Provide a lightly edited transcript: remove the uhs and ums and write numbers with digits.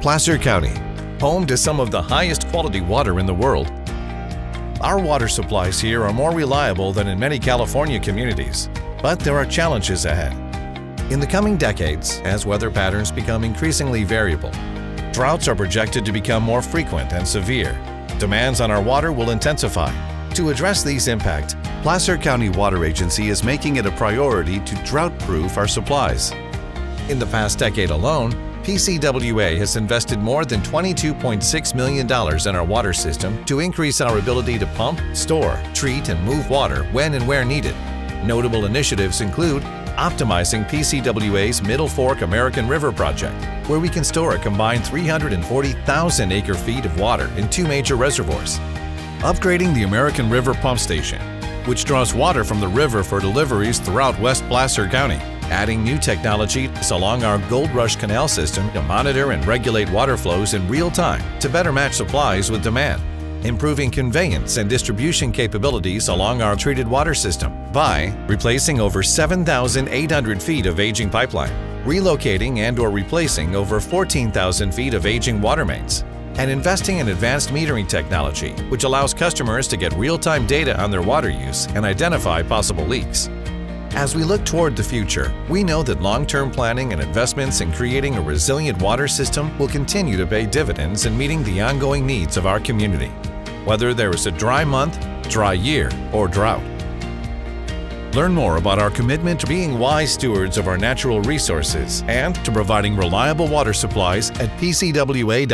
Placer County, home to some of the highest quality water in the world. Our water supplies here are more reliable than in many California communities, but there are challenges ahead. In the coming decades, as weather patterns become increasingly variable, droughts are projected to become more frequent and severe. Demands on our water will intensify. To address these impacts, Placer County Water Agency is making it a priority to drought-proof our supplies. In the past decade alone, PCWA has invested more than $22.6 million in our water system to increase our ability to pump, store, treat, and move water when and where needed. Notable initiatives include optimizing PCWA's Middle Fork American River Project, where we can store a combined 340,000 acre-feet of water in two major reservoirs. Upgrading the American River Pump Station, which draws water from the river for deliveries throughout West Placer County. Adding new technology along our Gold Rush Canal system to monitor and regulate water flows in real time to better match supplies with demand. Improving conveyance and distribution capabilities along our treated water system by replacing over 7,800 feet of aging pipeline, relocating and or replacing over 14,000 feet of aging water mains, and investing in advanced metering technology, which allows customers to get real-time data on their water use and identify possible leaks. As we look toward the future, we know that long-term planning and investments in creating a resilient water system will continue to pay dividends in meeting the ongoing needs of our community, whether there is a dry month, dry year, or drought. Learn more about our commitment to being wise stewards of our natural resources and to providing reliable water supplies at PCWA.net.